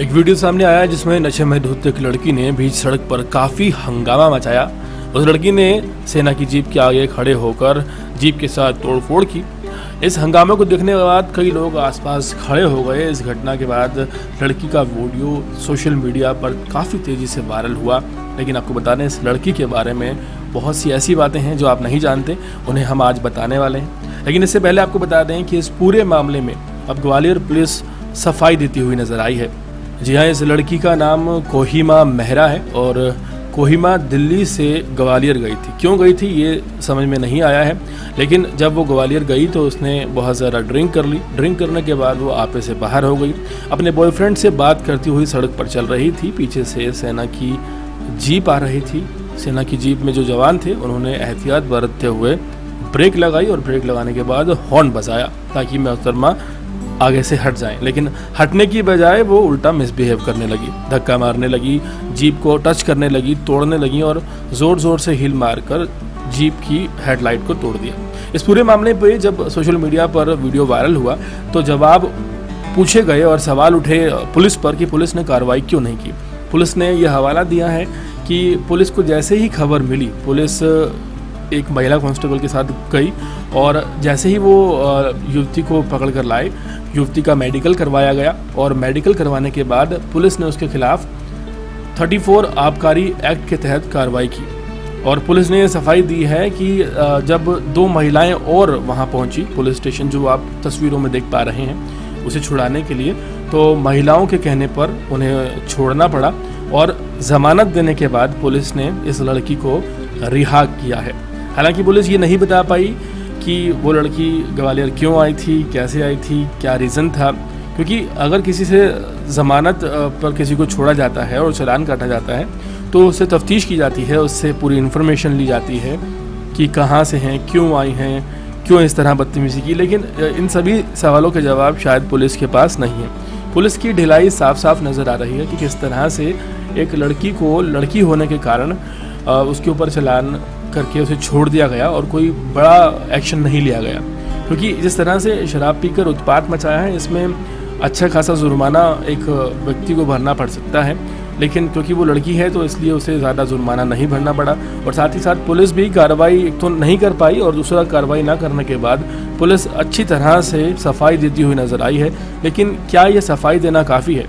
एक वीडियो सामने आया जिसमें नशे में धुत एक लड़की ने बीच सड़क पर काफ़ी हंगामा मचाया। उस लड़की ने सेना की जीप के आगे खड़े होकर जीप के साथ तोड़फोड़ की। इस हंगामे को देखने के बाद कई लोग आसपास खड़े हो गए। इस घटना के बाद लड़की का वीडियो सोशल मीडिया पर काफ़ी तेज़ी से वायरल हुआ। लेकिन आपको बता दें, इस लड़की के बारे में बहुत सी ऐसी बातें हैं जो आप नहीं जानते, उन्हें हम आज बताने वाले हैं। लेकिन इससे पहले आपको बता दें कि इस पूरे मामले में अब ग्वालियर पुलिस सफाई देती हुई नज़र आई है। जी हाँ, इस लड़की का नाम कोहिमा मेहरा है और कोहिमा दिल्ली से ग्वालियर गई थी। क्यों गई थी ये समझ में नहीं आया है, लेकिन जब वो ग्वालियर गई तो उसने बहुत ज़्यादा ड्रिंक कर ली। ड्रिंक करने के बाद वो आपे से बाहर हो गई। अपने बॉयफ्रेंड से बात करती हुई सड़क पर चल रही थी। पीछे से सेना की जीप आ रही थी। सेना की जीप में जो जवान थे उन्होंने एहतियात बरतते हुए ब्रेक लगाई और ब्रेक लगाने के बाद हॉर्न बजाया ताकि मोहतरमा आगे से हट जाएं। लेकिन हटने की बजाय वो उल्टा मिसबिहेव करने लगी, धक्का मारने लगी, जीप को टच करने लगी, तोड़ने लगी और ज़ोर ज़ोर से हील मारकर जीप की हेडलाइट को तोड़ दिया। इस पूरे मामले पे जब सोशल मीडिया पर वीडियो वायरल हुआ तो जवाब पूछे गए और सवाल उठे पुलिस पर कि पुलिस ने कार्रवाई क्यों नहीं की। पुलिस ने यह हवाला दिया है कि पुलिस को जैसे ही खबर मिली, पुलिस एक महिला कांस्टेबल के साथ गई और जैसे ही वो युवती को पकड़ कर लाए, युवती का मेडिकल करवाया गया और मेडिकल करवाने के बाद पुलिस ने उसके खिलाफ 34 आबकारी एक्ट के तहत कार्रवाई की। और पुलिस ने सफाई दी है कि जब दो महिलाएं और वहां पहुंची पुलिस स्टेशन, जो आप तस्वीरों में देख पा रहे हैं, उसे छुड़ाने के लिए, तो महिलाओं के कहने पर उन्हें छोड़ना पड़ा और जमानत देने के बाद पुलिस ने इस लड़की को रिहा किया है। हालांकि पुलिस ये नहीं बता पाई कि वो लड़की ग्वालियर क्यों आई थी, कैसे आई थी, क्या रीज़न था, क्योंकि अगर किसी से ज़मानत पर किसी को छोड़ा जाता है और चालान काटा जाता है तो उससे तफ्तीश की जाती है, उससे पूरी इन्फॉर्मेशन ली जाती है कि कहाँ से हैं, क्यों आई हैं, क्यों इस तरह बदतमीजी की। लेकिन इन सभी सवालों के जवाब शायद पुलिस के पास नहीं है। पुलिस की ढिलाई साफ साफ नज़र आ रही है कि किस तरह से एक लड़की को लड़की होने के कारण उसके ऊपर चालान करके उसे छोड़ दिया गया और कोई बड़ा एक्शन नहीं लिया गया। क्योंकि जिस तरह से शराब पीकर उत्पात मचाया है, इसमें अच्छा खासा जुर्माना एक व्यक्ति को भरना पड़ सकता है। लेकिन क्योंकि वो लड़की है तो इसलिए उसे ज़्यादा जुर्माना नहीं भरना पड़ा और साथ ही साथ पुलिस भी कार्रवाई एक तो नहीं कर पाई और दूसरा कार्रवाई ना करने के बाद पुलिस अच्छी तरह से सफाई देती हुई नज़र आई है। लेकिन क्या ये सफाई देना काफ़ी है?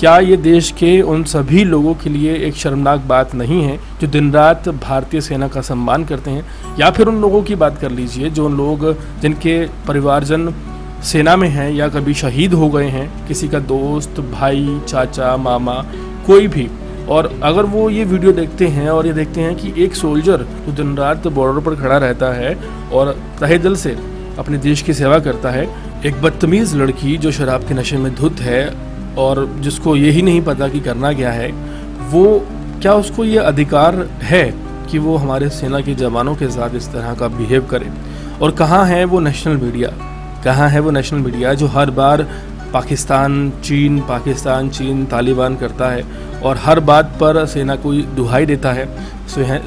क्या ये देश के उन सभी लोगों के लिए एक शर्मनाक बात नहीं है जो दिन रात भारतीय सेना का सम्मान करते हैं? या फिर उन लोगों की बात कर लीजिए जो लोग जिनके परिवारजन सेना में हैं या कभी शहीद हो गए हैं, किसी का दोस्त, भाई, चाचा, मामा, कोई भी। और अगर वो ये वीडियो देखते हैं और ये देखते हैं कि एक सोल्जर जो दिन रात बॉर्डर पर खड़ा रहता है और तहे दिल से अपने देश की सेवा करता है, एक बदतमीज़ लड़की जो शराब के नशे में धुत है और जिसको यही नहीं पता कि करना क्या है, वो क्या उसको ये अधिकार है कि वो हमारे सेना के जवानों के साथ इस तरह का बिहेव करे? और कहाँ है वो नेशनल मीडिया, कहाँ है वो नेशनल मीडिया जो हर बार पाकिस्तान चीन तालिबान करता है और हर बात पर सेना को दुहाई देता है,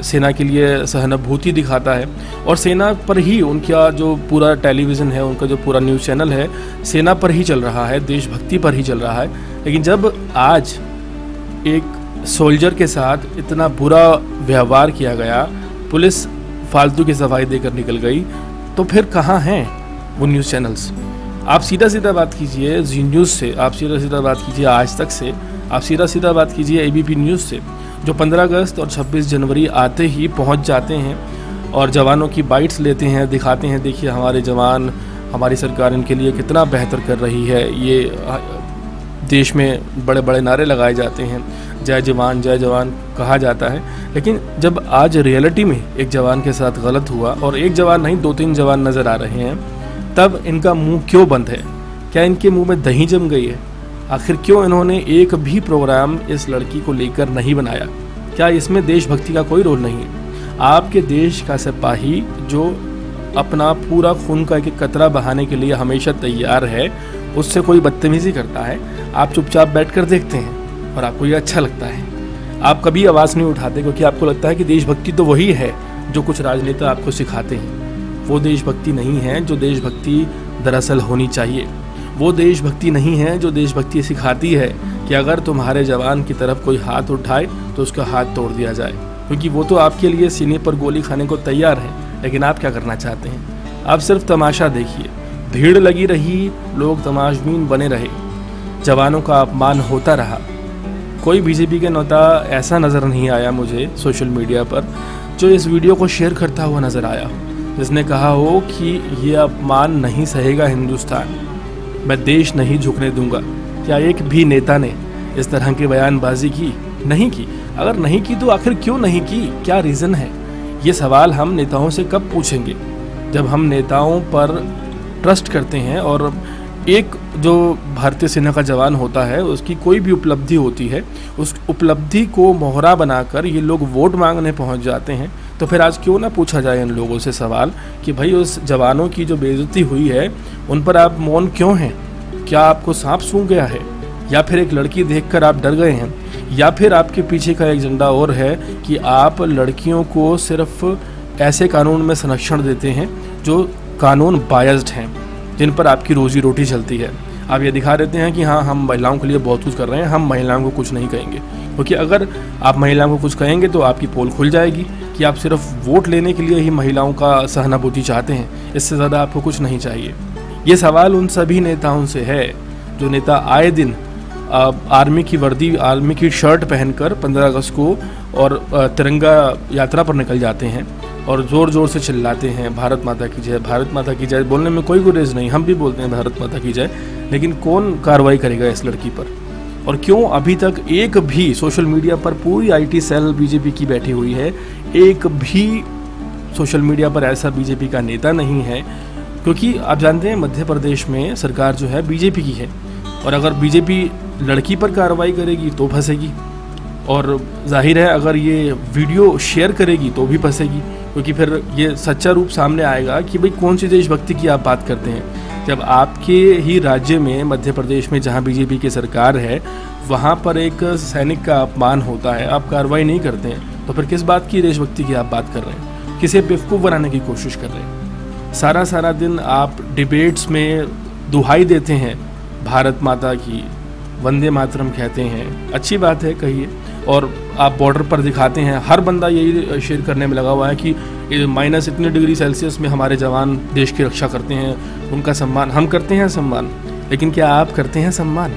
सेना के लिए सहानुभूति दिखाता है और सेना पर ही उनका जो पूरा टेलीविज़न है, उनका जो पूरा न्यूज़ चैनल है, सेना पर ही चल रहा है, देशभक्ति पर ही चल रहा है। लेकिन जब आज एक सोल्जर के साथ इतना बुरा व्यवहार किया गया, पुलिस फालतू की सफाई देकर निकल गई, तो फिर कहाँ हैं वो न्यूज़ चैनल्स? आप सीधा सीधा बात कीजिए जी न्यूज़ से, आप सीधा सीधा बात कीजिए आज तक से, आप सीधा सीधा बात कीजिए एबीपी न्यूज़ से, जो 15 अगस्त और 26 जनवरी आते ही पहुंच जाते हैं और जवानों की बाइट्स लेते हैं, दिखाते हैं, देखिए हमारे जवान, हमारी सरकार इनके लिए कितना बेहतर कर रही है। ये देश में बड़े बड़े नारे लगाए जाते हैं, जय जवान कहा जाता है। लेकिन जब आज रियलिटी में एक जवान के साथ गलत हुआ और एक जवान नहीं 2-3 जवान नज़र आ रहे हैं, तब इनका मुंह क्यों बंद है? क्या इनके मुंह में दही जम गई है? आखिर क्यों इन्होंने एक भी प्रोग्राम इस लड़की को लेकर नहीं बनाया? क्या इसमें देशभक्ति का कोई रोल नहीं है? आपके देश का सिपाही जो अपना पूरा खून का एक कतरा बहाने के लिए हमेशा तैयार है, उससे कोई बदतमीजी करता है, आप चुपचाप बैठकर देखते हैं और आपको ये अच्छा लगता है। आप कभी आवाज़ नहीं उठाते क्योंकि आपको लगता है कि देशभक्ति तो वही है जो कुछ राजनेता आपको सिखाते हैं। वो देशभक्ति नहीं है जो देशभक्ति दरअसल होनी चाहिए। वो देशभक्ति नहीं है जो देशभक्ति सिखाती है कि अगर तुम्हारे जवान की तरफ कोई हाथ उठाए तो उसका हाथ तोड़ दिया जाए, क्योंकि वो तो आपके लिए सीने पर गोली खाने को तैयार है, लेकिन आप क्या करना चाहते हैं? आप सिर्फ तमाशा देखिए। भीड़ लगी रही, लोग तमाशबीन बने रहे, जवानों का अपमान होता रहा। कोई बीजेपी के नेता ऐसा नज़र नहीं आया मुझे सोशल मीडिया पर जो इस वीडियो को शेयर करता हुआ नज़र आया, जिसने कहा हो कि ये अपमान नहीं सहेगा हिंदुस्तान, मैं देश नहीं झुकने दूंगा। क्या एक भी नेता ने इस तरह की बयानबाजी की? नहीं की। अगर नहीं की तो आखिर क्यों नहीं की? क्या रीज़न है? ये सवाल हम नेताओं से कब पूछेंगे? जब हम नेताओं पर ट्रस्ट करते हैं। और एक जो भारतीय सेना का जवान होता है, उसकी कोई भी उपलब्धि होती है, उस उपलब्धि को मोहरा बनाकर ये लोग वोट मांगने पहुंच जाते हैं। तो फिर आज क्यों ना पूछा जाए इन लोगों से सवाल कि भाई उस जवानों की जो बेइज्जती हुई है उन पर आप मौन क्यों हैं? क्या आपको सांप सूंघ गया है, या फिर एक लड़की देखकर आप डर गए हैं, या फिर आपके पीछे का एजेंडा और है कि आप लड़कियों को सिर्फ ऐसे कानून में संरक्षण देते हैं जो कानून बायस्ड हैं, जिन पर आपकी रोजी रोटी चलती है। आप ये दिखा देते हैं कि हाँ, हम महिलाओं के लिए बहुत कुछ कर रहे हैं, हम महिलाओं को कुछ नहीं कहेंगे, क्योंकि अगर आप महिलाओं को कुछ कहेंगे तो आपकी पोल खुल जाएगी कि आप सिर्फ वोट लेने के लिए ही महिलाओं का सहानुभूति चाहते हैं, इससे ज़्यादा आपको कुछ नहीं चाहिए। ये सवाल उन सभी नेताओं से है जो नेता आए दिन आर्मी की वर्दी, आर्मी की शर्ट पहनकर 15 अगस्त को और तिरंगा यात्रा पर निकल जाते हैं और ज़ोर ज़ोर से चिल्लाते हैं भारत माता की जय, भारत माता की जय। बोलने में कोई गुरेज नहीं, हम भी बोलते हैं भारत माता की जय, लेकिन कौन कार्रवाई करेगा इस लड़की पर? और क्यों अभी तक एक भी सोशल मीडिया पर, पूरी आईटी सेल बीजेपी की बैठी हुई है, एक भी सोशल मीडिया पर ऐसा बीजेपी का नेता नहीं है? क्योंकि आप जानते हैं मध्य प्रदेश में सरकार जो है बीजेपी की है, और अगर बीजेपी लड़की पर कार्रवाई करेगी तो फंसेगी, और जाहिर है अगर ये वीडियो शेयर करेगी तो भी फंसेगी, क्योंकि फिर ये सच्चा रूप सामने आएगा कि भाई कौन सी देशभक्ति की आप बात करते हैं, जब आपके ही राज्य में मध्य प्रदेश में जहां बीजेपी की सरकार है वहां पर एक सैनिक का अपमान होता है, आप कार्रवाई नहीं करते हैं, तो फिर किस बात की देशभक्ति की आप बात कर रहे हैं? किसे बेवकूफ़ बनाने की कोशिश कर रहे हैं? सारा दिन आप डिबेट्स में दुहाई देते हैं भारत माता की, वंदे मातरम कहते हैं, अच्छी बात है कहिए, और आप बॉर्डर पर दिखाते हैं, हर बंदा यही शेयर करने में लगा हुआ है कि -इतने डिग्री सेल्सियस में हमारे जवान देश की रक्षा करते हैं, उनका सम्मान हम करते हैं सम्मान, लेकिन क्या आप करते हैं सम्मान?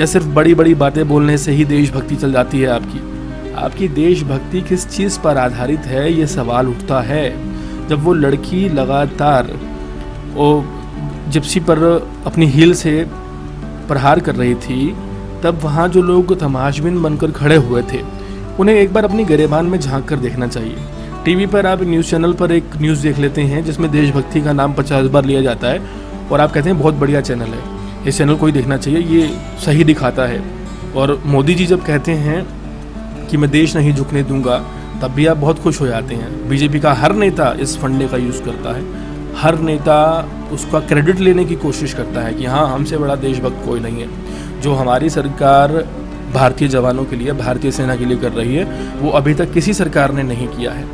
या सिर्फ बड़ी बड़ी बातें बोलने से ही देशभक्ति चल जाती है आपकी? आपकी देशभक्ति किस चीज़ पर आधारित है? ये सवाल उठता है जब वो लड़की लगातार वो जिप्सी पर अपनी हील से प्रहार कर रही थी, तब वहाँ जो लोग तमाशबीन बनकर खड़े हुए थे उन्हें एक बार अपनी गिरेबान में झांक कर देखना चाहिए। टीवी पर आप न्यूज़ चैनल पर एक न्यूज़ देख लेते हैं जिसमें देशभक्ति का नाम 50 बार लिया जाता है, और आप कहते हैं बहुत बढ़िया चैनल है, इस चैनल को ही देखना चाहिए, ये सही दिखाता है। और मोदी जी जब कहते हैं कि मैं देश नहीं झुकने दूंगा, तब भी आप बहुत खुश हो जाते हैं। बीजेपी का हर नेता इस फंडे का यूज़ करता है, हर नेता उसका क्रेडिट लेने की कोशिश करता है कि हाँ, हमसे बड़ा देशभक्त कोई नहीं है। जो हमारी सरकार भारतीय जवानों के लिए, भारतीय सेना के लिए कर रही है, वो अभी तक किसी सरकार ने नहीं किया है।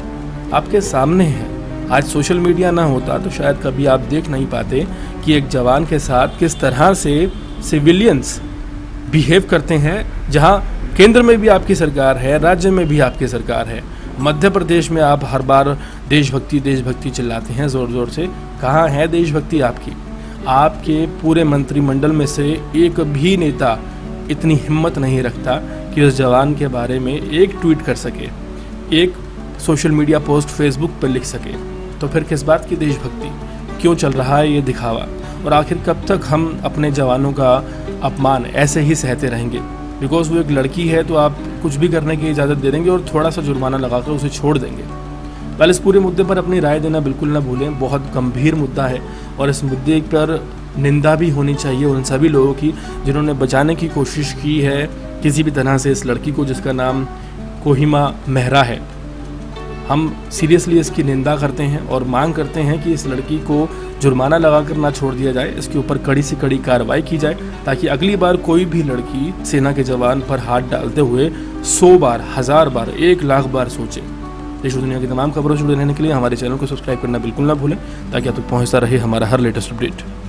आपके सामने है। आज सोशल मीडिया ना होता तो शायद कभी आप देख नहीं पाते कि एक जवान के साथ किस तरह से सिविलियंस बिहेव करते हैं, जहाँ केंद्र में भी आपकी सरकार है, राज्य में भी आपकी सरकार है, मध्य प्रदेश में आप हर बार देशभक्ति देशभक्ति चिल्लाते हैं ज़ोर ज़ोर से। कहाँ है देशभक्ति आपकी? आपके पूरे मंत्रिमंडल में से एक भी नेता इतनी हिम्मत नहीं रखता कि उस जवान के बारे में एक ट्वीट कर सके, एक सोशल मीडिया पोस्ट फेसबुक पर लिख सके, तो फिर किस बात की देशभक्ति? क्यों चल रहा है ये दिखावा? और आखिर कब तक हम अपने जवानों का अपमान ऐसे ही सहते रहेंगे? बिकॉज वो एक लड़की है तो आप कुछ भी करने की इजाज़त दे देंगे और थोड़ा सा जुर्माना लगाकर उसे छोड़ देंगे। पहले इस पूरे मुद्दे पर अपनी राय देना बिल्कुल ना भूलें, बहुत गंभीर मुद्दा है, और इस मुद्दे पर निंदा भी होनी चाहिए उन सभी लोगों की जिन्होंने बचाने की कोशिश की है किसी भी तरह से इस लड़की को, जिसका नाम कोहिमा मेहरा है। हम सीरियसली इसकी निंदा करते हैं और मांग करते हैं कि इस लड़की को जुर्माना लगाकर ना छोड़ दिया जाए, इसके ऊपर कड़ी से कड़ी कार्रवाई की जाए, ताकि अगली बार कोई भी लड़की सेना के जवान पर हाथ डालते हुए 100 बार, 1000 बार, 1,00,000 बार सोचे। देश और दुनिया की तमाम खबरों से जुड़े रहने के लिए हमारे चैनल को सब्सक्राइब करना बिल्कुल ना भूलें, ताकि आप तक पहुँचता रहे हमारा हर लेटेस्ट अपडेट।